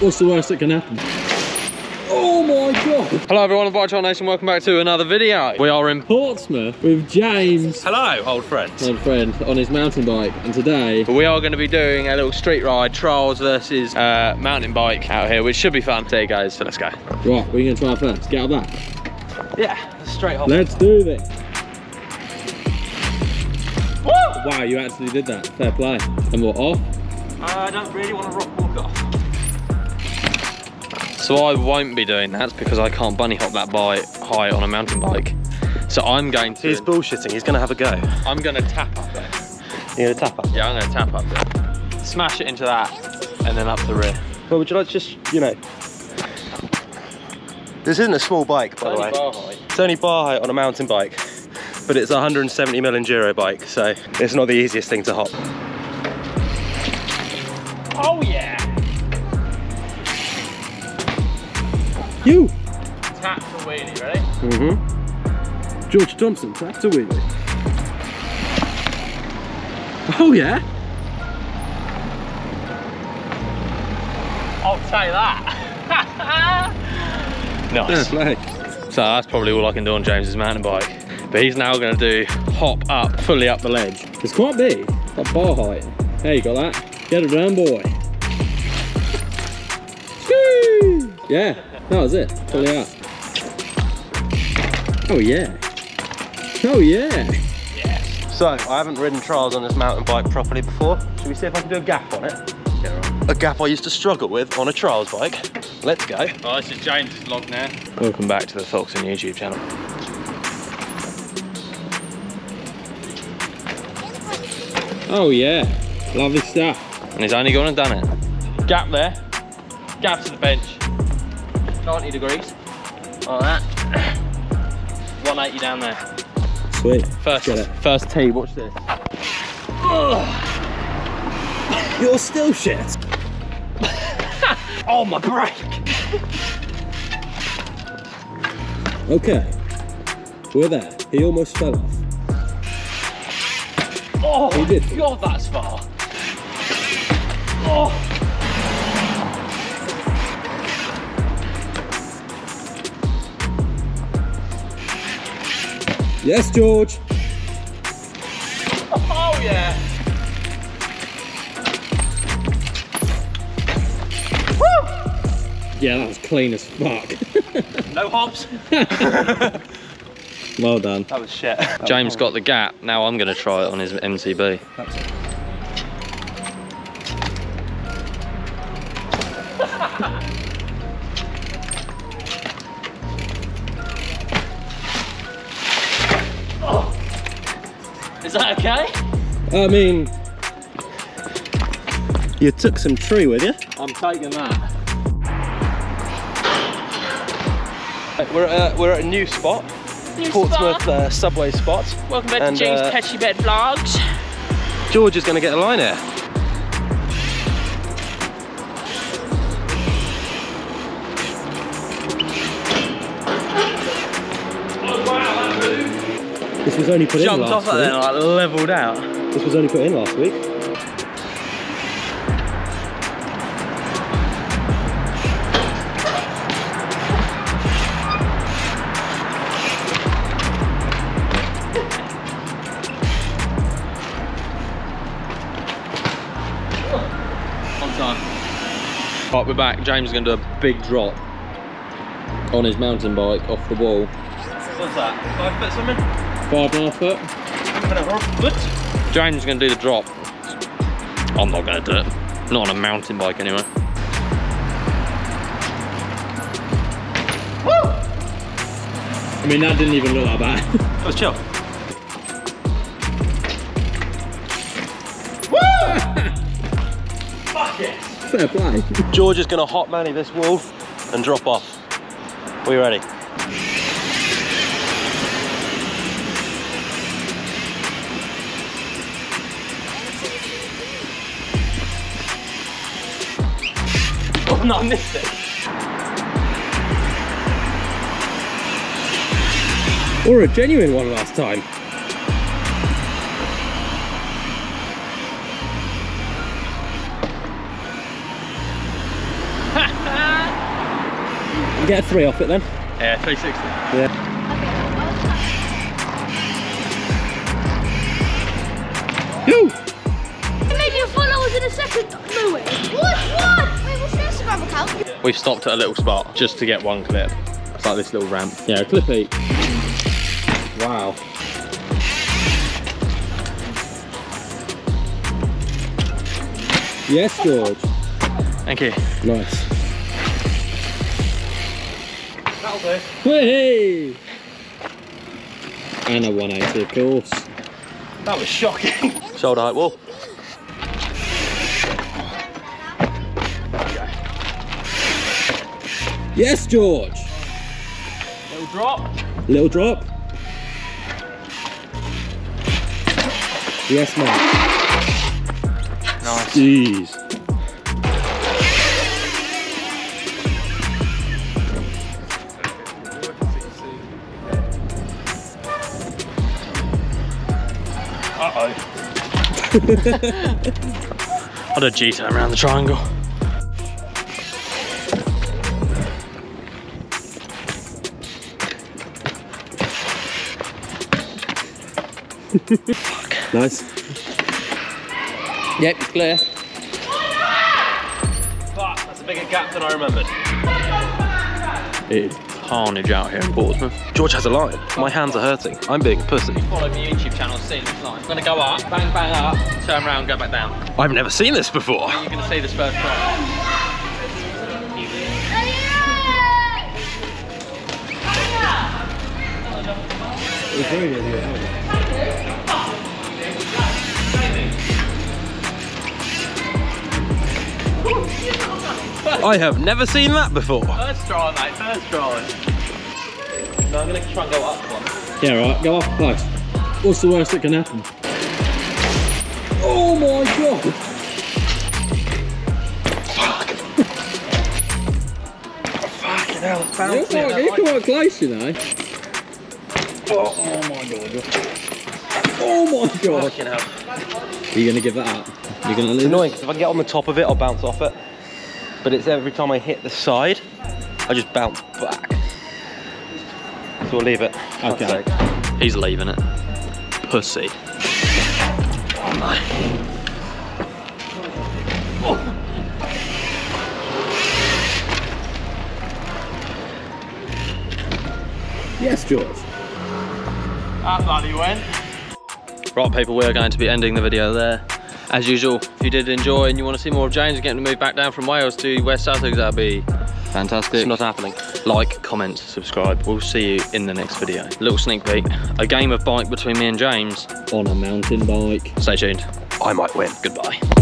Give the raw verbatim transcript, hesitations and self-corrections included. What's the worst that can happen? Oh my god! Hello everyone, Watch Nation, welcome back to another video. We are in Portsmouth with James. Hello, old friend. Old friend, on his mountain bike. And today, we are going to be doing a little street ride, trials versus uh, mountain bike out here, which should be fun today, guys. So let's go. Right, what are you going to try first? Get out of that. Yeah, straight hop. Let's do this. Woo! Wow, you actually did that. Fair play. And we're off. I don't really want to rock walk off. So I won't be doing that because I can't bunny hop that by high on a mountain bike. So I'm going to... He's bullshitting, he's going to have a go. I'm going to tap up there. You're going to tap up? Yeah, I'm going to tap up there. Smash it into that and then up the rear. Well, would you like to just, you know... This isn't a small bike, by the way. It's only bar height. It's only bar height on a mountain bike, but it's a one hundred seventy mil enduro bike, so it's not the easiest thing to hop. Oh yeah! You! Tap to wheelie, ready? Mm-hmm. George Thomson, tap to wheelie. Oh yeah! I'll say that! Nice. Yeah, so that's probably all I can do on James's mountain bike. But he's now going to do hop up, fully up the ledge. It's quite big, that bar height. There you got that. Get it down, boy. Woo! Yeah. That was it, pull it up. Oh yeah. Oh yeah. Yeah. So, I haven't ridden trials on this mountain bike properly before. Should we see if I can do a gap on it? Yeah, right. A gap I used to struggle with on a trials bike. Let's go. Oh, this is James' vlog now. Welcome back to the Fox and YouTube channel. Oh yeah, lovely stuff. And he's only gone and done it. Gap there, gap to the bench. ninety degrees, like that, one eighty down there. Sweet. First, get it. First tee, watch this. Ugh. You're still shit. Oh, my brake. Okay, we're there. He almost fell off. Oh, he did. God, that's far. Oh. Yes, George. Oh yeah. Woo! Yeah, that was clean as fuck. No hops. Well done. That was shit. That James was got the gap. Now I'm going to try it on his M T B. That's it. Is that okay? I mean, you took some tree with you. I'm taking that. We're at, uh, we're at a new spot, new Portsmouth spot. Uh, subway spot. Welcome back and, to James' uh, Petchy Bed Vlogs. George is going to get a line here. This was only put Jumped in last off week. Jumped off that then, like levelled out. This was only put in last week. On time. Right, we're back. James is going to do a big drop on his mountain bike off the wall. What's that? Five foot something? Five and a half foot. James is going to do the drop. I'm not going to do it. Not on a mountain bike anyway. Woo! I mean, that didn't even look that bad. That was chill. Woo! Fuck it. Fair play. George is going to hot manny this wall and drop off. Are you ready? No, I missed it. Or a genuine one last time. Ha! You get a three off it then? Yeah, three sixty. Yeah. You! A million followers in a second! No way! What? What? Wait, what's your Instagram account? We've stopped at a little spot just to get one clip. It's like this little ramp. Yeah, clip eight. Wow. Yes, George. Thank you. Nice. That'll do. Whee! And a one eighty, of course. That was shocking. Shoulder height wall. Yes, George. Little drop. Little drop. Yes, man. Nice. Jeez. I'll do a G turn around the triangle. Fuck. Nice. Yep, it's clear. Fuck, that's a bigger gap than I remembered. It is carnage out here in Portsmouth. George has a line. My hands are hurting. I'm being a pussy. Follow the YouTube channel, see this line. I'm gonna go up, bang, bang up, turn around, go back down. I've never seen this before. You're gonna see this first time. I have never seen that before. First try, mate, first try. No, I'm going to try and go up one. Yeah, right, go up close. What's the worst that can happen? Oh my God! Fuck! Fucking hell, it's bouncing. You're, quite, you're quite close, you know. Oh, oh my God. Oh my God. Fucking hell. Are you going to give that up? You're going to lose? It's annoying, because if I get on the top of it, I'll bounce off it. But it's every time I hit the side, I just bounce back. So we'll leave it. Okay. He's leaving it. Pussy. Oh my. Oh. Yes, George. That bloody went. Right, people, we are going to be ending the video there. As usual, if you did enjoy and you want to see more of James getting to move back down from Wales to West Sussex, that'd be fantastic. It's not happening. Like, comment, subscribe. We'll see you in the next video. Little sneak peek, a game of bike between me and James. On a mountain bike. Stay tuned. I might win. Goodbye.